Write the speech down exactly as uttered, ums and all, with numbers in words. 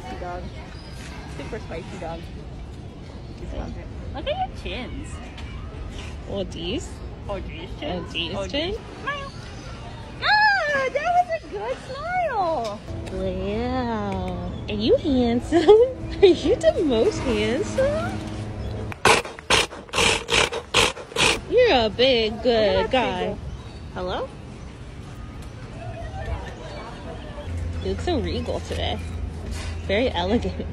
spicy dog. Super spicy dog. Look at your chins. Oh geez. Oh geez chin. Oh geez oh, chin. Smile. Ah, that was a good smile. Wow. Are you handsome? Are you the most handsome? You're a big good guy. Hello? You look so regal today. Very elegant.